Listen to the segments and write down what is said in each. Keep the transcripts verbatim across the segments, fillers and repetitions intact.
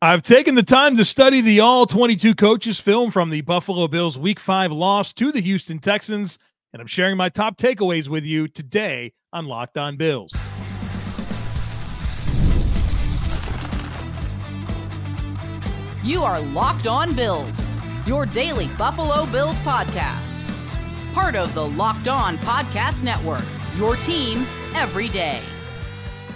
I've taken the time to study the all twenty-two coaches film from the Buffalo Bills Week five loss to the Houston Texans, and I'm sharing my top takeaways with you today on Locked on Bills. You are Locked on Bills, your daily Buffalo Bills podcast. Part of the Locked on Podcast Network, your team every day.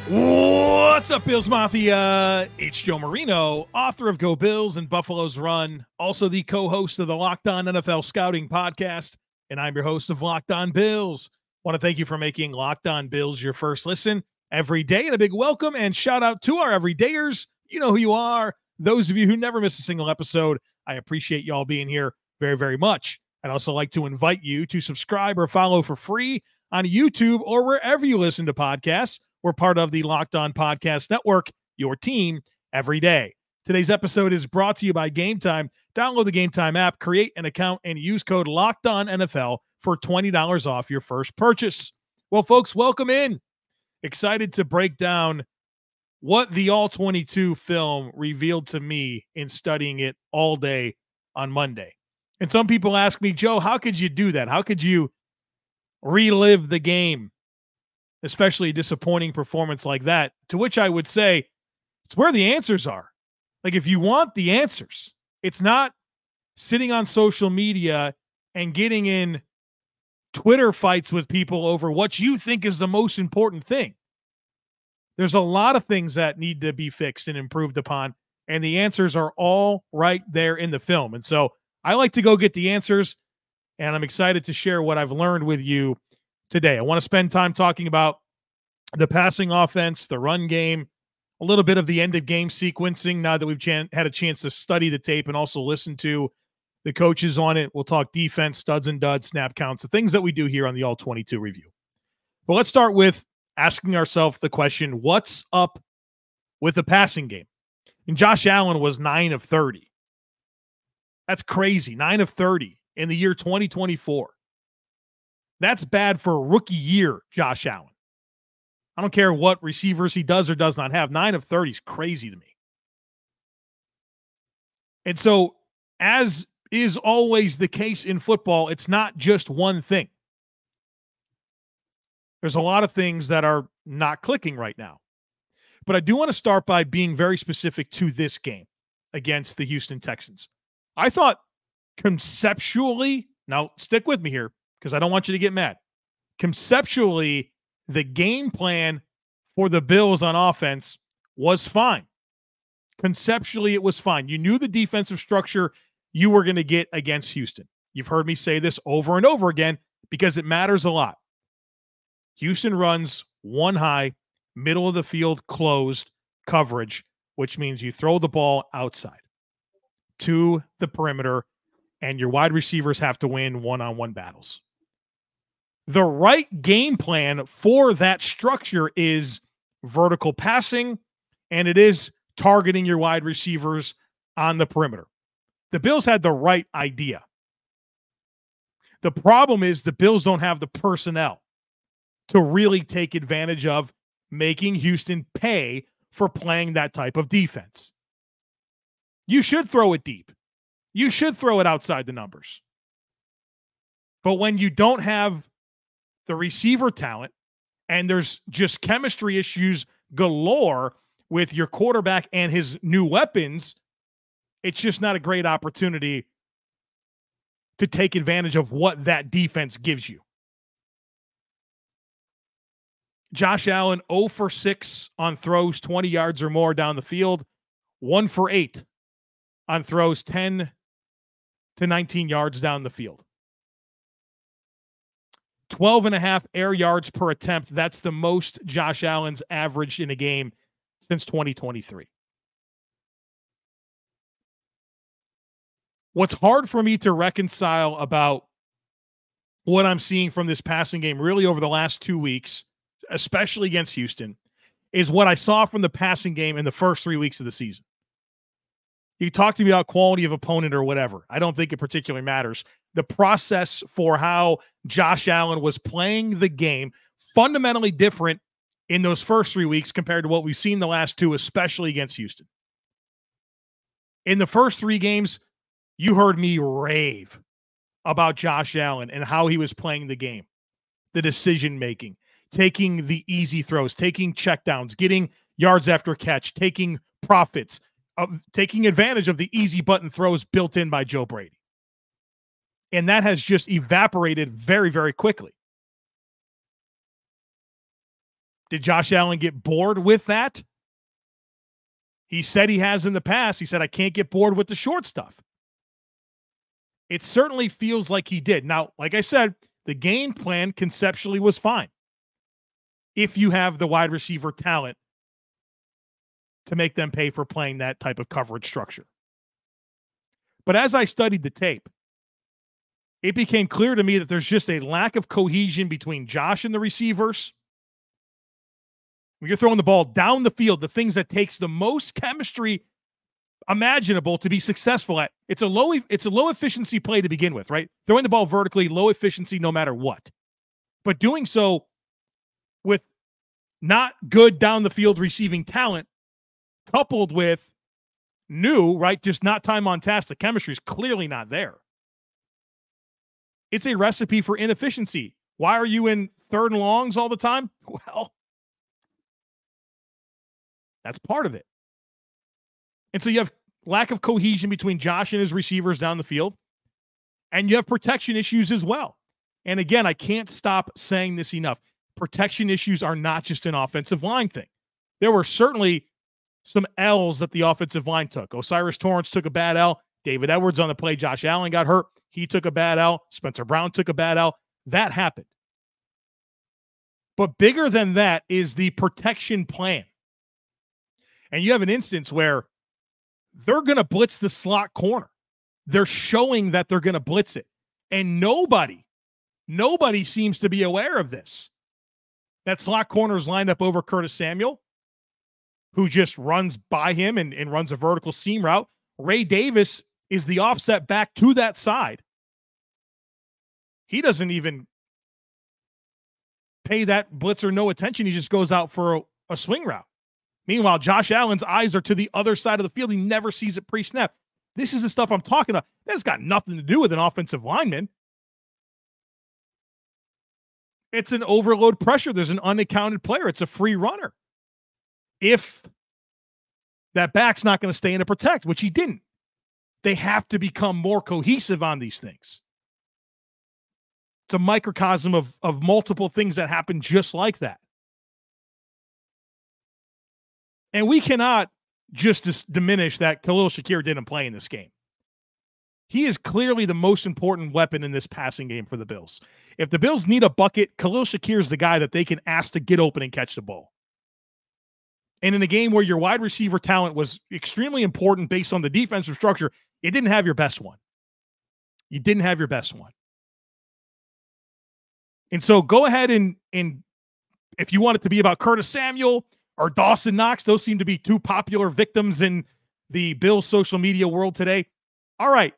What's up, Bills Mafia? It's Joe Marino, author of Go Bills and Buffalo's Run, also the co-host of the Locked On N F L Scouting Podcast, and I'm your host of Locked On Bills. Want to thank you for making Locked On Bills your first listen every day, and a big welcome and shout out to our everydayers. You know who you are. Those of you who never miss a single episode, I appreciate y'all being here very, very much. I'd also like to invite you to subscribe or follow for free on YouTube or wherever you listen to podcasts. We're part of the Locked On Podcast Network, your team every day. Today's episode is brought to you by Game Time. Download the Game Time app, create an account, and use code LOCKEDONNFL for twenty dollars off your first purchase. Well, folks, welcome in. Excited to break down what the all twenty-two film revealed to me in studying it all day on Monday. And some people ask me, Joe, how could you do that? How could you relive the game? Especially a disappointing performance like that, to which I would say it's where the answers are. Like, if you want the answers, it's not sitting on social media and getting in Twitter fights with people over what you think is the most important thing. There's a lot of things that need to be fixed and improved upon, and the answers are all right there in the film. And so I like to go get the answers, and I'm excited to share what I've learned with you today. I want to spend time talking about the passing offense, the run game, a little bit of the end of game sequencing now that we've chan- had a chance to study the tape and also listen to the coaches on it. We'll talk defense, studs and duds, snap counts, the things that we do here on the all twenty-two review. But let's start with asking ourselves the question, what's up with the passing game? And Josh Allen was nine of thirty. That's crazy. nine of thirty in the year twenty twenty-four. That's bad for rookie year, Josh Allen. I don't care what receivers he does or does not have. nine of thirty is crazy to me. And so, as is always the case in football, it's not just one thing. There's a lot of things that are not clicking right now. But I do want to start by being very specific to this game against the Houston Texans. I thought conceptually, now stick with me here, because I don't want you to get mad. Conceptually, the game plan for the Bills on offense was fine. Conceptually, it was fine. You knew the defensive structure you were going to get against Houston. You've heard me say this over and over again because it matters a lot. Houston runs one high, middle of the field, closed coverage, which means you throw the ball outside to the perimeter, and your wide receivers have to win one-on-one battles. The right game plan for that structure is vertical passing, and it is targeting your wide receivers on the perimeter. The Bills had the right idea. The problem is the Bills don't have the personnel to really take advantage of making Houston pay for playing that type of defense. You should throw it deep. You should throw it outside the numbers. But when you don't have the receiver talent, and there's just chemistry issues galore with your quarterback and his new weapons, it's just not a great opportunity to take advantage of what that defense gives you. Josh Allen, zero for six on throws twenty yards or more down the field, one for eight on throws ten to nineteen yards down the field. twelve and a half air yards per attempt. That's the most Josh Allen's averaged in a game since twenty twenty-three. What's hard for me to reconcile about what I'm seeing from this passing game really over the last two weeks, especially against Houston, is what I saw from the passing game in the first three weeks of the season. You talk to me about quality of opponent or whatever. I don't think it particularly matters. The process for how Josh Allen was playing the game, fundamentally different in those first three weeks compared to what we've seen the last two, especially against Houston. In the first three games, you heard me rave about Josh Allen and how he was playing the game, the decision-making, taking the easy throws, taking checkdowns, getting yards after catch, taking profits, uh, taking advantage of the easy button throws built in by Joe Brady. And that has just evaporated very, very quickly. Did Josh Allen get bored with that? He said he has in the past. He said, I can't get bored with the short stuff. It certainly feels like he did. Now, like I said, the game plan conceptually was fine, if you have the wide receiver talent to make them pay for playing that type of coverage structure. But as I studied the tape, it became clear to me that there's just a lack of cohesion between Josh and the receivers. When you're throwing the ball down the field, the things that takes the most chemistry imaginable to be successful at, it's a low, it's a low efficiency play to begin with, right? Throwing the ball vertically, low efficiency no matter what. But doing so with not good down the field receiving talent, coupled with new, right, just not time on task, the chemistry is clearly not there. It's a recipe for inefficiency. Why are you in third and longs all the time? Well, that's part of it. And so you have lack of cohesion between Josh and his receivers down the field, and you have protection issues as well. And again, I can't stop saying this enough. Protection issues are not just an offensive line thing. There were certainly some L's that the offensive line took. Osiris Torrance took a bad L. David Edwards on the play. Josh Allen got hurt. He took a bad L. Spencer Brown took a bad L. That happened. But bigger than that is the protection plan. And you have an instance where they're going to blitz the slot corner. They're showing that they're going to blitz it. And nobody, nobody seems to be aware of this. That slot corner is lined up over Curtis Samuel, who just runs by him and, and runs a vertical seam route. Ray Davis is the offset back to that side. He doesn't even pay that blitzer no attention. He just goes out for a, a swing route. Meanwhile, Josh Allen's eyes are to the other side of the field. He never sees it pre-snap. This is the stuff I'm talking about. That's got nothing to do with an offensive lineman. It's an overload pressure. There's an unaccounted player. It's a free runner. If that back's not going to stay in to protect, which he didn't, they have to become more cohesive on these things. It's a microcosm of, of multiple things that happen just like that. And we cannot just dis- diminish that Khalil Shakir didn't play in this game. He is clearly the most important weapon in this passing game for the Bills. If the Bills need a bucket, Khalil Shakir is the guy that they can ask to get open and catch the ball. And in a game where your wide receiver talent was extremely important based on the defensive structure, it didn't have your best one. You didn't have your best one. And so go ahead and, and if you want it to be about Curtis Samuel or Dawson Knox, those seem to be two popular victims in the Bills social media world today. All right.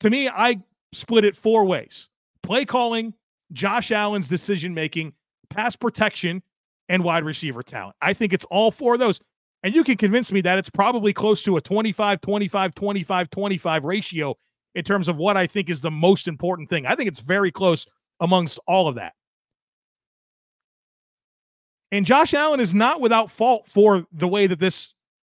To me, I split it four ways. Play calling, Josh Allen's decision-making, pass protection, and wide receiver talent. I think it's all four of those. And you can convince me that it's probably close to a twenty-five, twenty-five, twenty-five, twenty-five ratio in terms of what I think is the most important thing. I think it's very close amongst all of that. And Josh Allen is not without fault for the way that this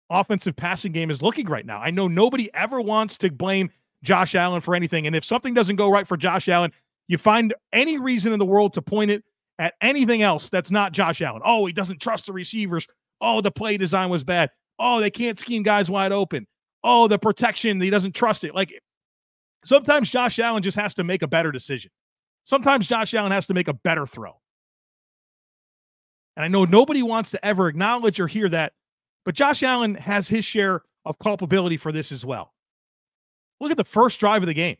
offensive passing game is looking right now. I know nobody ever wants to blame Josh Allen for anything. And if something doesn't go right for Josh Allen, you find any reason in the world to point it at anything else that's not Josh Allen. Oh, he doesn't trust the receivers. Oh, the play design was bad. Oh, they can't scheme guys wide open. Oh, the protection, he doesn't trust it. Like, sometimes Josh Allen just has to make a better decision. Sometimes Josh Allen has to make a better throw. And I know nobody wants to ever acknowledge or hear that, but Josh Allen has his share of culpability for this as well. Look at the first drive of the game.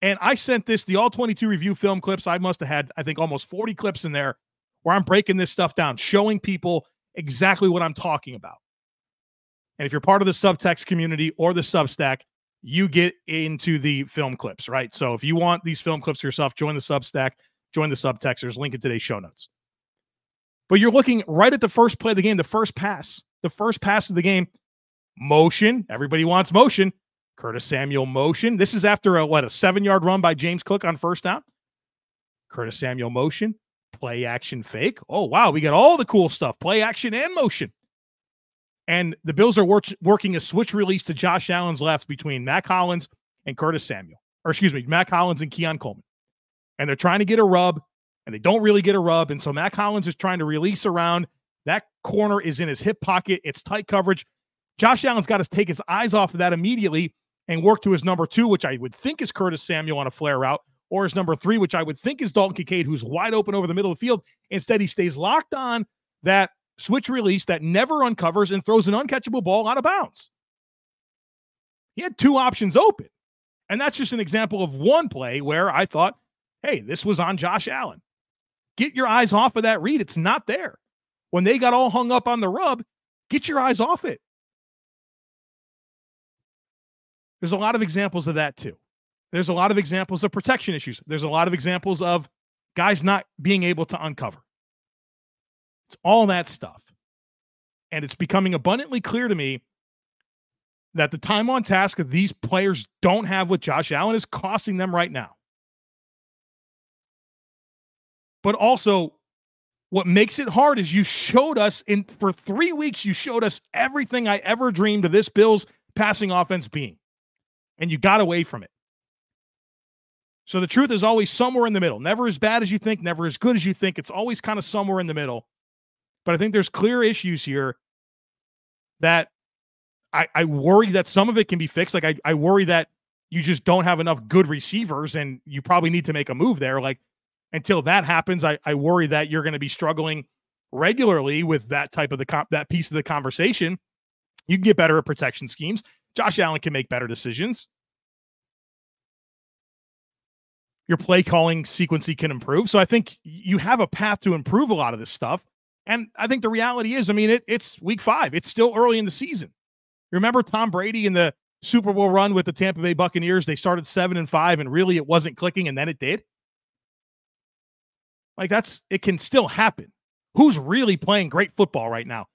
And I sent this, the all twenty-two review film clips. I must have had, I think, almost forty clips in there where I'm breaking this stuff down, showing people exactly what I'm talking about. And if you're part of the subtext community or the Substack, you get into the film clips, right? So if you want these film clips yourself, join the Substack, join the subtext. There's a link in today's show notes. But you're looking right at the first play of the game, the first pass, the first pass of the game. Motion. Everybody wants motion. Curtis Samuel motion. This is after a, what, a seven-yard run by James Cook on first down. Curtis Samuel motion. Play action fake. Oh, wow. We got all the cool stuff. Play action and motion. And the Bills are wor- working a switch release to Josh Allen's left between Mack Hollins and Curtis Samuel. Or excuse me, Mack Hollins and Keon Coleman. And they're trying to get a rub, and they don't really get a rub. And so Mack Hollins is trying to release around. That corner is in his hip pocket. It's tight coverage. Josh Allen's got to take his eyes off of that immediately and work to his number two, which I would think is Curtis Samuel on a flare route, or his number three, which I would think is Dalton Kincaid, who's wide open over the middle of the field. Instead, he stays locked on that switch release that never uncovers and throws an uncatchable ball out of bounds. He had two options open. And that's just an example of one play where I thought, hey, this was on Josh Allen. Get your eyes off of that read. It's not there. When they got all hung up on the rub, get your eyes off it. There's a lot of examples of that too. There's a lot of examples of protection issues. There's a lot of examples of guys not being able to uncover. It's all that stuff. And it's becoming abundantly clear to me that the time on task that these players don't have with Josh Allen is costing them right now. But also, what makes it hard is you showed us, in for three weeks, you showed us everything I ever dreamed of this Bills passing offense being. And you got away from it. So the truth is always somewhere in the middle. Never as bad as you think, never as good as you think. It's always kind of somewhere in the middle. But I think there's clear issues here that I, I worry that some of it can be fixed. Like, I, I worry that you just don't have enough good receivers and you probably need to make a move there. Like, until that happens, I, I worry that you're going to be struggling regularly with that type of the comp, that piece of the conversation. You can get better at protection schemes. Josh Allen can make better decisions. Your play calling sequencing can improve. So I think you have a path to improve a lot of this stuff. And I think the reality is, I mean, it, it's week five. It's still early in the season. Remember Tom Brady in the Super Bowl run with the Tampa Bay Buccaneers? They started seven and five and really it wasn't clicking. And then it did. Like, that's, it can still happen. Who's really playing great football right now?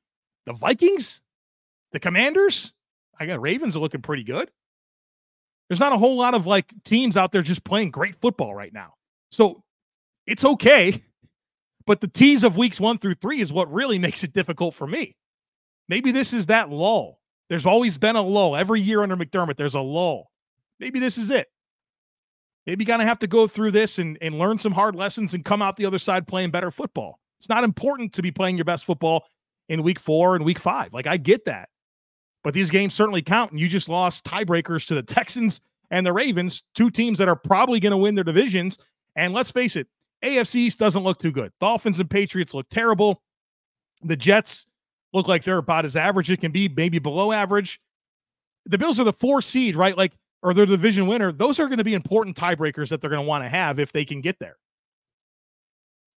The Vikings, the Commanders. I got Ravens are looking pretty good. There's not a whole lot of like teams out there just playing great football right now. So it's okay, but the tease of weeks one through three is what really makes it difficult for me. Maybe this is that lull. There's always been a lull. Every year under McDermott, there's a lull. Maybe this is it. Maybe you're going to have to go through this and, and learn some hard lessons and come out the other side playing better football. It's not important to be playing your best football in week four and week five. Like, I get that. But these games certainly count, and you just lost tiebreakers to the Texans and the Ravens, two teams that are probably going to win their divisions. And let's face it, A F C East doesn't look too good. Dolphins and Patriots look terrible. The Jets look like they're about as average as it can be, maybe below average. The Bills are the four seed, right? Like, or their division winner. Those are going to be important tiebreakers that they're going to want to have if they can get there.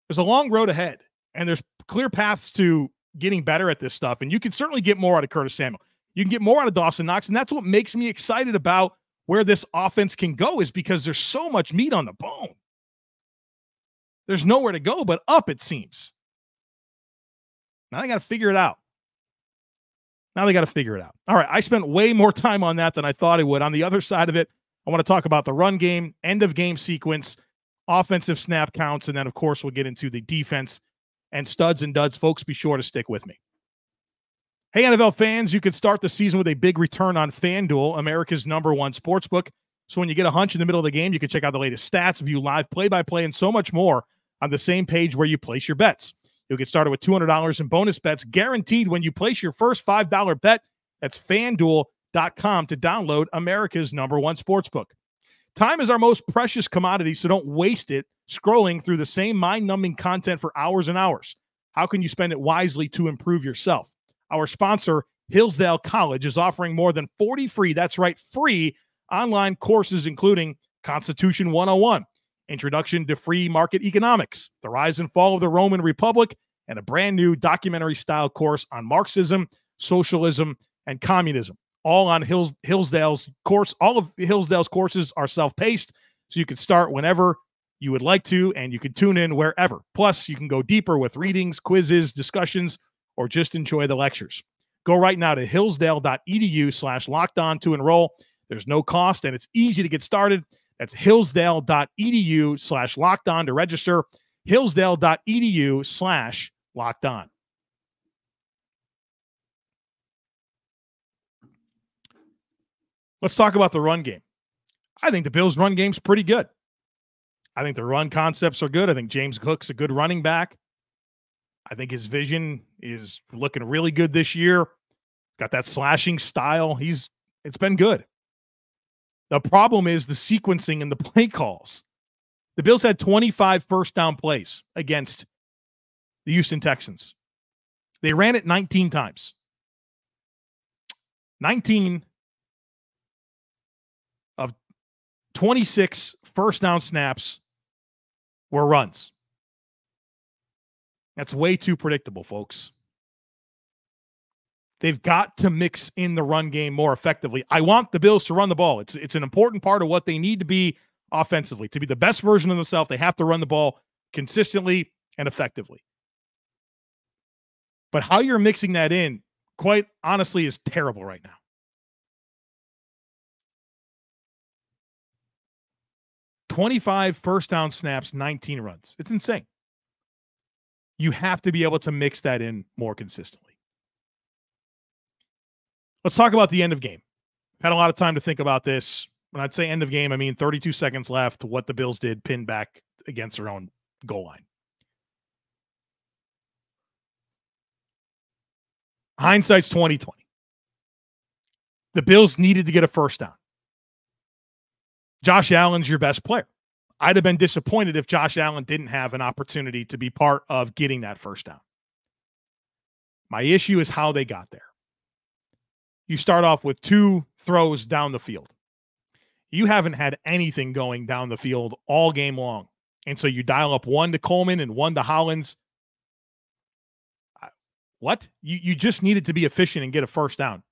There's a long road ahead, and there's clear paths to getting better at this stuff. And you can certainly get more out of Curtis Samuel. You can get more out of Dawson Knox, and that's what makes me excited about where this offense can go, is because there's so much meat on the bone. There's nowhere to go but up, it seems. Now they got to figure it out. Now they got to figure it out. All right, I spent way more time on that than I thought I would. On the other side of it, I want to talk about the run game, end-of-game sequence, offensive snap counts, and then, of course, we'll get into the defense and studs and duds. Folks, be sure to stick with me. Hey, N F L fans, you can start the season with a big return on FanDuel, America's number one sportsbook. So when you get a hunch in the middle of the game, you can check out the latest stats, view live play-by-play, and so much more on the same page where you place your bets. You'll get started with two hundred dollars in bonus bets guaranteed when you place your first five dollar bet. That's FanDuel dot com to download America's number one sportsbook. Time is our most precious commodity, so don't waste it scrolling through the same mind-numbing content for hours and hours. How can you spend it wisely to improve yourself? Our sponsor, Hillsdale College, is offering more than forty free, that's right, free online courses, including Constitution one oh one, Introduction to Free Market Economics, The Rise and Fall of the Roman Republic, and a brand new documentary-style course on Marxism, Socialism, and Communism. All on Hills, Hillsdale's course. All of Hillsdale's courses are self-paced, so you can start whenever you would like to, and you can tune in wherever. Plus, you can go deeper with readings, quizzes, discussions, or just enjoy the lectures. Go right now to hillsdale.edu slash locked on to enroll. There's no cost, and it's easy to get started. That's hillsdale.edu slash locked on to register. hillsdale.edu slash locked on. Let's talk about the run game. I think the Bills' run game's pretty good. I think the run concepts are good. I think James Cook's a good running back. I think his vision is looking really good this year. Got that slashing style. He's it's been good. The problem is the sequencing and the play calls. The Bills had twenty-five first down plays against the Houston Texans. They ran it nineteen times. nineteen of twenty-six first down snaps were runs. That's way too predictable, folks. They've got to mix in the run game more effectively. I want the Bills to run the ball. It's, it's an important part of what they need to be offensively. To be the best version of themselves, they have to run the ball consistently and effectively. But how you're mixing that in, quite honestly, is terrible right now. twenty-five first down snaps, nineteen runs. It's insane. You have to be able to mix that in more consistently. Let's talk about the end of game. Had a lot of time to think about this. When I'd say end of game, I mean thirty-two seconds left, what the Bills did pinned back against their own goal line. Hindsight's twenty twenty. The Bills needed to get a first down. Josh Allen's your best player. I'd have been disappointed if Josh Allen didn't have an opportunity to be part of getting that first down. My issue is how they got there. You start off with two throws down the field. You haven't had anything going down the field all game long. And so you dial up one to Coleman and one to Hollins. What? You, you just needed to be efficient and get a first down.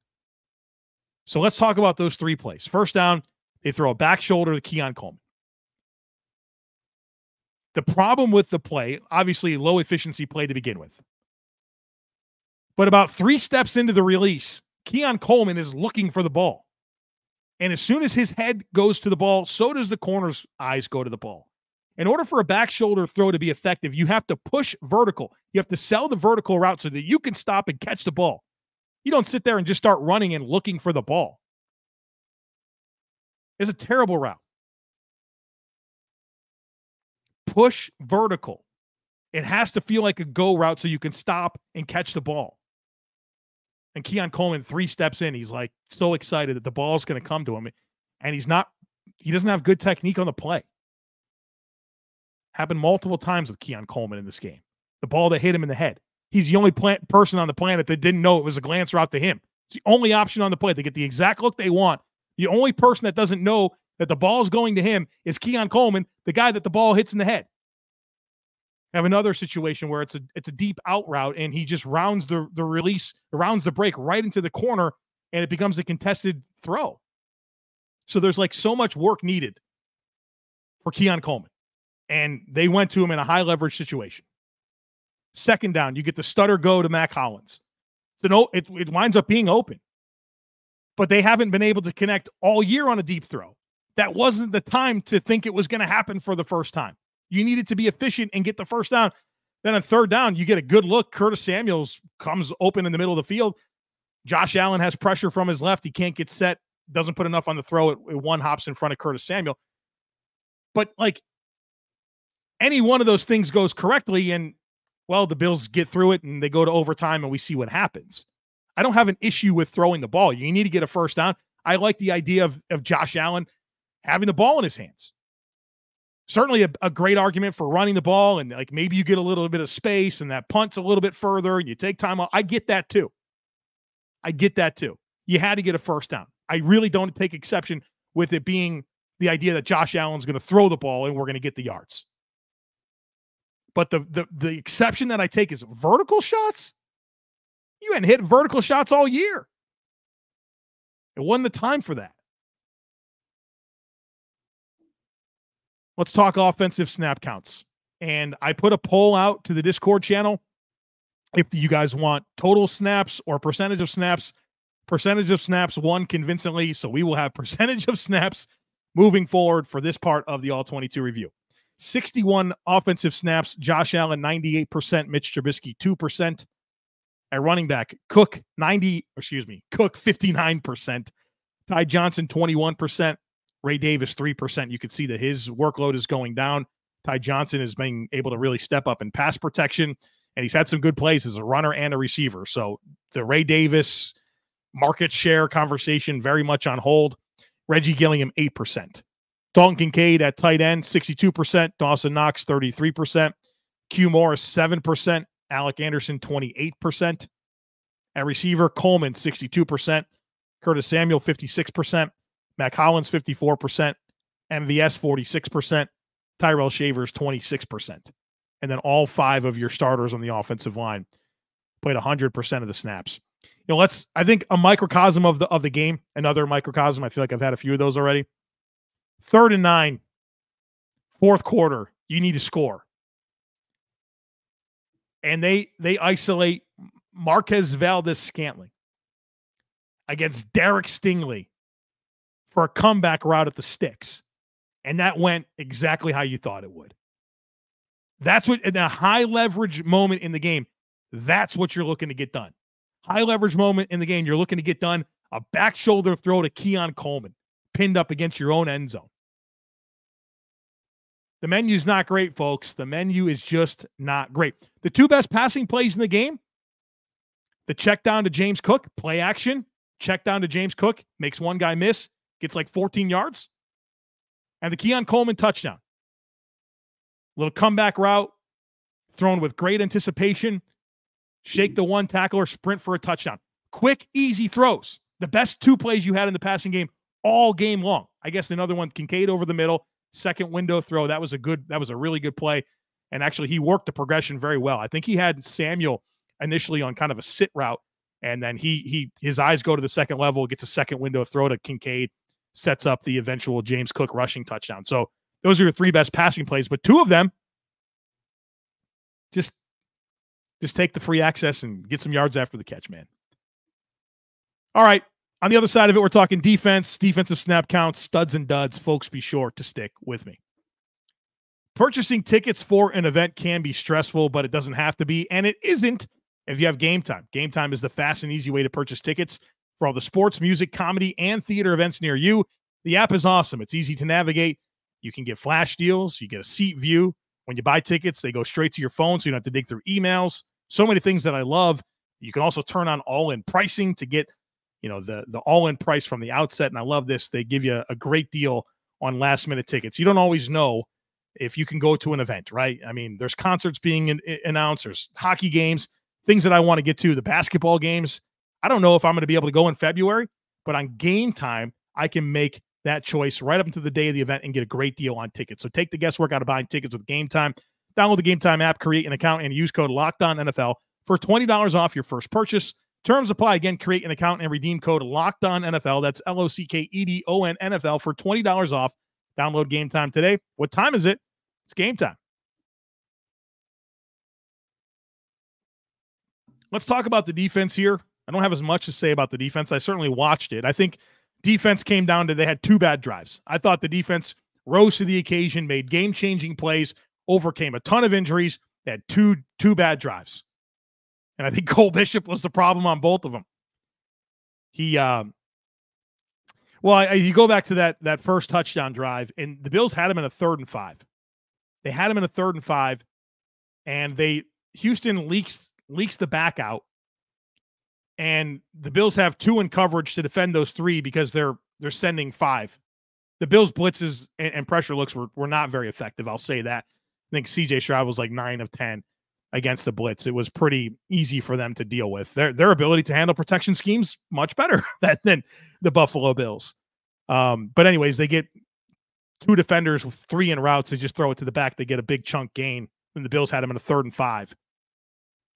So let's talk about those three plays. First down, they throw a back shoulder to Keon Coleman. The problem with the play, obviously low efficiency play to begin with. But about three steps into the release, Keon Coleman is looking for the ball. And as soon as his head goes to the ball, so does the corner's eyes go to the ball. In order for a back shoulder throw to be effective, you have to push vertical. You have to sell the vertical route so that you can stop and catch the ball. You don't sit there and just start running and looking for the ball. It's a terrible route. Push vertical. It has to feel like a go route so you can stop and catch the ball. And Keon Coleman, three steps in, he's like so excited that the ball's going to come to him. And he's not, he doesn't have good technique on the play. Happened multiple times with Keon Coleman in this game. The ball that hit him in the head. He's the only plant, person on the planet that didn't know it was a glance route to him. It's the only option on the play. They get the exact look they want. The only person that doesn't know that the ball is going to him is Keon Coleman, the guy that the ball hits in the head. I have another situation where it's a it's a deep out route, and he just rounds the, the release, rounds the break right into the corner, and it becomes a contested throw. So there's like so much work needed for Keon Coleman. And they went to him in a high leverage situation. Second down, you get the stutter go to Mack Hollins. So no, it, it winds up being open. But they haven't been able to connect all year on a deep throw. That wasn't the time to think it was going to happen for the first time. You needed to be efficient and get the first down. Then on third down, you get a good look. Curtis Samuel comes open in the middle of the field. Josh Allen has pressure from his left. He can't get set. Doesn't put enough on the throw. It, it one hops in front of Curtis Samuel. But like any one of those things goes correctly, and well, the Bills get through it and they go to overtime and we see what happens. I don't have an issue with throwing the ball. You need to get a first down. I like the idea of, of Josh Allen having the ball in his hands. Certainly a, a great argument for running the ball, and like maybe you get a little bit of space and that punt's a little bit further and you take time off. I get that too. I get that too. You had to get a first down. I really don't take exception with it being the idea that Josh Allen's going to throw the ball and we're going to get the yards. But the, the, the exception that I take is vertical shots. You hadn't hit vertical shots all year. It wasn't the time for that. Let's talk offensive snap counts. And I put a poll out to the Discord channel. if you guys want total snaps or percentage of snaps. Percentage of snaps won convincingly, so we will have percentage of snaps moving forward for this part of the all twenty-two review. sixty-one offensive snaps, Josh Allen, ninety-eight percent, Mitch Trubisky, two percent. At running back, Cook, ninety, excuse me, Cook, fifty-nine percent. Ty Johnson, twenty-one percent. Ray Davis, three percent. You can see that his workload is going down. Ty Johnson has been able to really step up in pass protection, and he's had some good plays as a runner and a receiver. So the Ray Davis market share conversation very much on hold. Reggie Gilliam, eight percent. Dalton Kincaid at tight end, sixty-two percent. Dawson Knox, thirty-three percent. Q Morris, seven percent. Alec Anderson, twenty-eight percent. At receiver, Coleman, sixty-two percent. Curtis Samuel, fifty-six percent. Mack Hollins, fifty-four percent. M V S, forty-six percent. Terrel Shavers, twenty-six percent. And then all five of your starters on the offensive line played one hundred percent of the snaps. You know, let's, I think a microcosm of the, of the game, another microcosm. I feel like I've had a few of those already. Third and nine, fourth quarter, you need to score. And they they isolate Marquez Valdes-Scantling against Derek Stingley for a comeback route at the sticks. And that went exactly how you thought it would. That's what, in a high leverage moment in the game, that's what you're looking to get done. High leverage moment in the game, you're looking to get done. A back shoulder throw to Keon Coleman, pinned up against your own end zone. The menu's not great, folks. The menu is just not great. The two best passing plays in the game, the check down to James Cook, play action, check down to James Cook, makes one guy miss, gets like fourteen yards, and the Keon Coleman touchdown. Little comeback route, thrown with great anticipation, shake the one tackler, sprint for a touchdown. Quick, easy throws. The best two plays you had in the passing game all game long. I guess another one, Kincaid over the middle, second window throw. That was a good, that was a really good play. And actually he worked the progression very well. I think he had Samuel initially on kind of a sit route. And then he, he, his eyes go to the second level, gets a second window throw to Kincaid, sets up the eventual James Cook rushing touchdown. So those are your three best passing plays, but two of them just, just take the free access and get some yards after the catch, man. All right. On the other side of it, we're talking defense, defensive snap counts, studs and duds. Folks, be sure to stick with me. Purchasing tickets for an event can be stressful, but it doesn't have to be, and it isn't if you have Game Time. Game Time is the fast and easy way to purchase tickets for all the sports, music, comedy, and theater events near you. The app is awesome. It's easy to navigate. You can get flash deals. You get a seat view. When you buy tickets, they go straight to your phone, so you don't have to dig through emails. So many things that I love. You can also turn on all-in pricing to get, you know, the, the all-in price from the outset. And I love this. They give you a great deal on last-minute tickets. You don't always know if you can go to an event, right? I mean, there's concerts being in, in, announced, there's hockey games, things that I want to get to, the basketball games. I don't know if I'm going to be able to go in February, but on Game Time, I can make that choice right up until the day of the event and get a great deal on tickets. So take the guesswork out of buying tickets with Game Time. Download the Game Time app, create an account, and use code LOCKEDONNFL for twenty dollars off your first purchase. Terms apply. Again, create an account and redeem code LOCKEDONNFL. That's L O C K E D O N N F L for twenty dollars off. Download Game Time today. What time is it? It's Game Time. Let's talk about the defense here. I don't have as much to say about the defense. I certainly watched it. I think defense came down to they had two bad drives. I thought the defense rose to the occasion, made game-changing plays, overcame a ton of injuries. They had two, two bad drives. And I think Cole Bishop was the problem on both of them. He, um, well, I, you go back to that that first touchdown drive, and the Bills had him in a third and five. They had him in a third and five, and they Houston leaks leaks the back out, and the Bills have two in coverage to defend those three because they're they're sending five. The Bills blitzes and, and pressure looks were were not very effective. I'll say that. I think C J Stroud was like nine of ten. Against the blitz. It was pretty easy for them to deal with. Their their ability to handle protection schemes much better than the Buffalo Bills. Um, but anyways, they get two defenders with three in routes. They just throw it to the back. They get a big chunk gain. And the Bills had them in a third and five.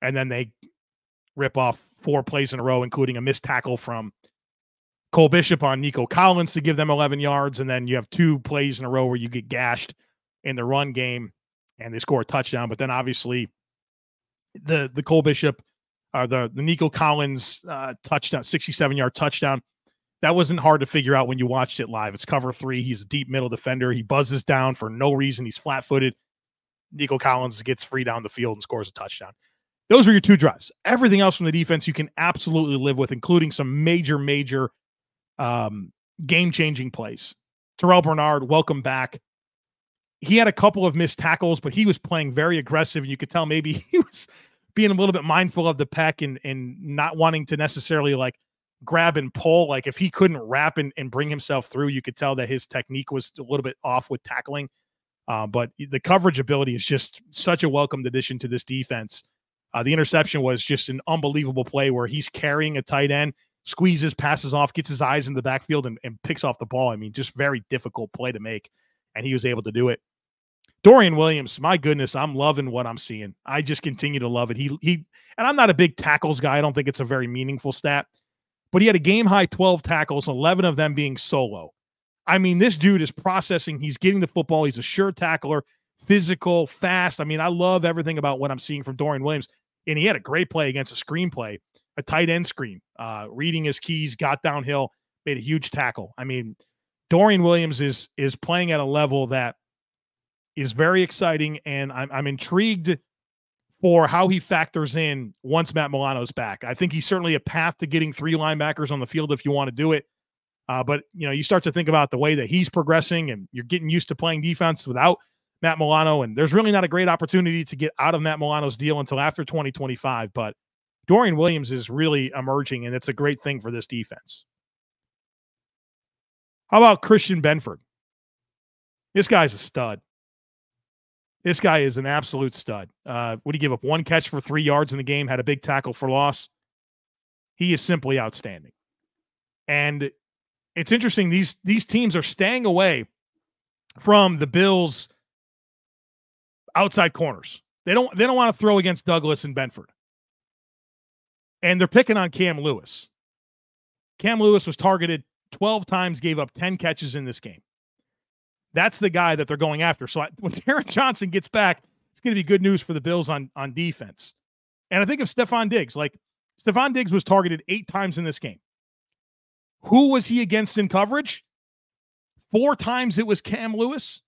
And then they rip off four plays in a row, including a missed tackle from Cole Bishop on Nico Collins to give them eleven yards. And then you have two plays in a row where you get gashed in the run game and they score a touchdown. But then obviously the the Cole Bishop, uh, the the Nico Collins uh, touchdown, sixty-seven yard touchdown. That wasn't hard to figure out when you watched it live. It's cover three. He's a deep middle defender. He buzzes down for no reason. He's flat-footed. Nico Collins gets free down the field and scores a touchdown. Those were your two drives. Everything else from the defense you can absolutely live with, including some major, major um, game-changing plays. Terrel Bernard, welcome back. He had a couple of missed tackles, but he was playing very aggressive, and you could tell maybe he was being a little bit mindful of the pack and, and not wanting to necessarily, like, grab and pull. Like, if he couldn't wrap and, and bring himself through, you could tell that his technique was a little bit off with tackling. Uh, but the coverage ability is just such a welcomed addition to this defense. Uh, the interception was just an unbelievable play where he's carrying a tight end, squeezes, passes off, gets his eyes in the backfield, and, and picks off the ball. I mean, just very difficult play to make, and he was able to do it. Dorian Williams, my goodness, I'm loving what I'm seeing. I just continue to love it. He he, and I'm not a big tackles guy. I don't think it's a very meaningful stat. But he had a game-high twelve tackles, eleven of them being solo. I mean, this dude is processing. He's getting the football. He's a sure tackler, physical, fast. I mean, I love everything about what I'm seeing from Dorian Williams. And he had a great play against a screen play, a tight end screen, uh, reading his keys, got downhill, made a huge tackle. I mean, Dorian Williams is is playing at a level that is very exciting, and I'm, I'm intrigued for how he factors in once Matt Milano's back. I think he's certainly a path to getting three linebackers on the field if you want to do it. Uh, but, you know, you start to think about the way that he's progressing, and you're getting used to playing defense without Matt Milano, and there's really not a great opportunity to get out of Matt Milano's deal until after twenty twenty-five. But Dorian Williams is really emerging, and it's a great thing for this defense. How about Christian Benford? This guy's a stud. This guy is an absolute stud. Uh, what did he give up? One catch for three yards in the game, had a big tackle for loss. He is simply outstanding. And it's interesting, these, these teams are staying away from the Bills' outside corners. They don't, they don't want to throw against Douglas and Benford. And they're picking on Cam Lewis. Cam Lewis was targeted twelve times, gave up ten catches in this game. That's the guy that they're going after. So I, when Darren Johnson gets back, it's going to be good news for the Bills on, on defense. And I think of Stephon Diggs. Like, Stephon Diggs was targeted eight times in this game. Who was he against in coverage? Four times it was Cam Lewis,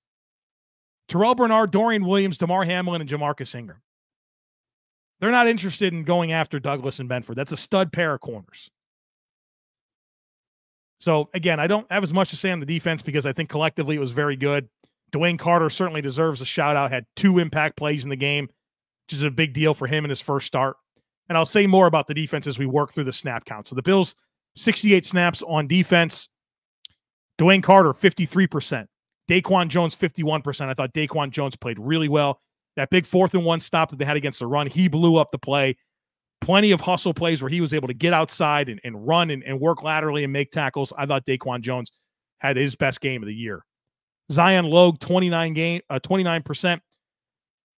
Terrel Bernard, Dorian Williams, DeMar Hamlin, and Jamarcus Ingram. They're not interested in going after Douglas and Benford. That's a stud pair of corners. So, again, I don't have as much to say on the defense because I think collectively it was very good. Dewayne Carter certainly deserves a shout-out, had two impact plays in the game, which is a big deal for him in his first start. And I'll say more about the defense as we work through the snap count. So the Bills, sixty-eight snaps on defense. Dewayne Carter, fifty-three percent. Daquan Jones, fifty-one percent. I thought Daquan Jones played really well. That big fourth and one stop that they had against the run, he blew up the play. Plenty of hustle plays where he was able to get outside and, and run and, and work laterally and make tackles. I thought Daquan Jones had his best game of the year. Zion Logue, twenty-nine game, uh, twenty-nine percent.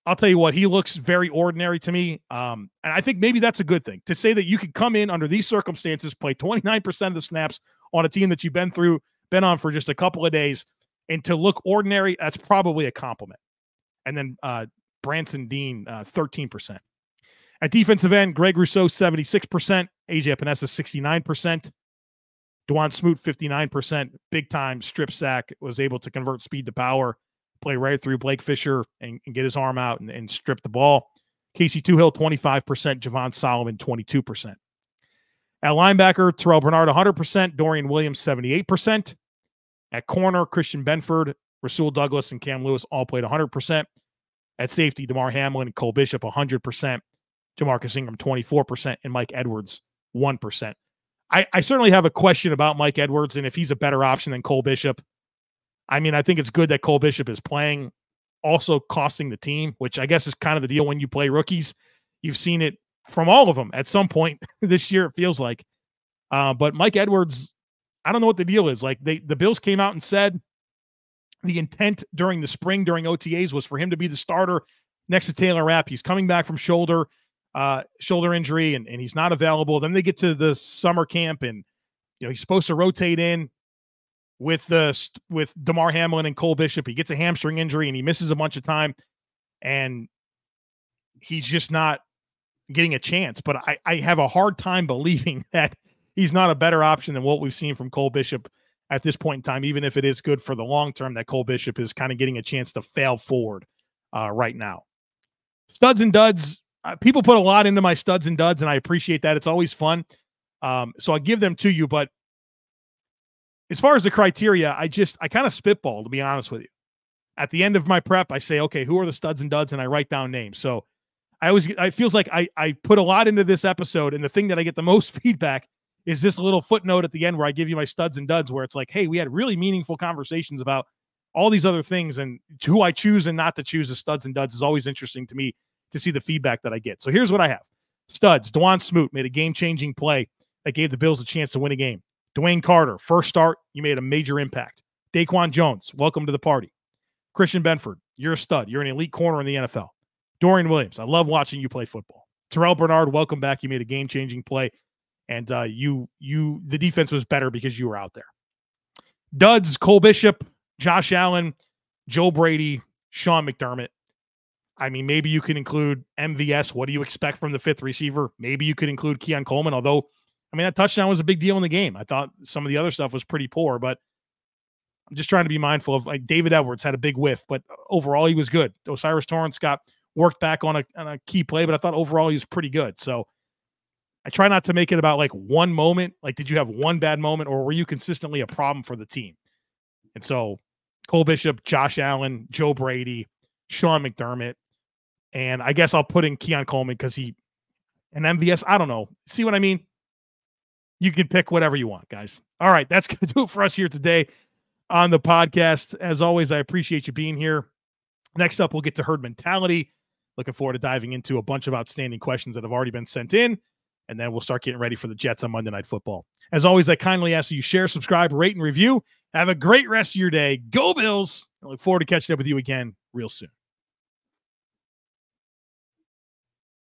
I'll tell you what, he looks very ordinary to me. Um, and I think maybe that's a good thing. To say that you could come in under these circumstances, play twenty-nine percent of the snaps on a team that you've been through, been on for just a couple of days, and to look ordinary, that's probably a compliment. And then uh, Branson Dean, uh, thirteen percent. At defensive end, Greg Rousseau, seventy-six percent. A J Epinesa, sixty-nine percent. DeJuan Smoot, fifty-nine percent. Big time strip sack. Was able to convert speed to power. Play right through Blake Fisher and, and get his arm out and, and strip the ball. Casey Tuhill, twenty-five percent. Javon Solomon, twenty-two percent. At linebacker, Terrel Bernard, one hundred percent. Dorian Williams, seventy-eight percent. At corner, Christian Benford, Rasul Douglas, and Cam Lewis all played one hundred percent. At safety, DeMar Hamlin and Cole Bishop, one hundred percent. Jamarcus Ingram, twenty-four percent, and Mike Edwards, one percent. I, I certainly have a question about Mike Edwards and if he's a better option than Cole Bishop. I mean, I think it's good that Cole Bishop is playing, also costing the team, which I guess is kind of the deal when you play rookies. You've seen it from all of them at some point this year, it feels like. Uh, but Mike Edwards, I don't know what the deal is. Like, they, the Bills came out and said the intent during the spring, during O T As, was for him to be the starter next to Taylor Rapp. He's coming back from shoulder Uh, shoulder injury, and, and he's not available. Then they get to the summer camp, and you know he's supposed to rotate in with the with DeMar Hamlin and Cole Bishop. He gets a hamstring injury, and he misses a bunch of time, and he's just not getting a chance. But I, I have a hard time believing that he's not a better option than what we've seen from Cole Bishop at this point in time, even if it is good for the long term that Cole Bishop is kind of getting a chance to fail forward uh, right now. Studs and duds. Uh, people put a lot into my studs and duds, and I appreciate that. It's always fun. Um, so I'll give them to you. But as far as the criteria, I just, I kind of spitball, to be honest with you. At the end of my prep, I say, okay, who are the studs and duds? And I write down names. So I always, it feels like I, I put a lot into this episode. And the thing that I get the most feedback is this little footnote at the end where I give you my studs and duds, where it's like, hey, we had really meaningful conversations about all these other things, and who I choose and not to choose as studs and duds is always interesting to me to see the feedback that I get. So here's what I have. Studs, DeJuan Smoot made a game-changing play that gave the Bills a chance to win a game. Dewayne Carter, first start, you made a major impact. Daquan Jones, welcome to the party. Christian Benford, you're a stud. You're an elite corner in the N F L. Dorian Williams, I love watching you play football. Terrel Bernard, welcome back. You made a game-changing play, and uh, you, you, the defense was better because you were out there. Duds, Cole Bishop, Josh Allen, Joe Brady, Sean McDermott. I mean, maybe you could include M V S. What do you expect from the fifth receiver? Maybe you could include Keon Coleman, although, I mean, that touchdown was a big deal in the game. I thought some of the other stuff was pretty poor, but I'm just trying to be mindful of, like, David Edwards had a big whiff, but overall he was good. Osiris Torrance got worked back on a, on a key play, but I thought overall he was pretty good. So I try not to make it about, like, one moment. Like, did you have one bad moment, or were you consistently a problem for the team? And so Cole Bishop, Josh Allen, Joe Brady, Sean McDermott, and I guess I'll put in Keon Coleman because he, an M V S, I don't know. See what I mean? You can pick whatever you want, guys. All right, that's going to do it for us here today on the podcast. As always, I appreciate you being here. Next up, we'll get to herd mentality. Looking forward to diving into a bunch of outstanding questions that have already been sent in, and then we'll start getting ready for the Jets on Monday Night Football. As always, I kindly ask that you share, subscribe, rate, and review. Have a great rest of your day. Go Bills! I look forward to catching up with you again real soon.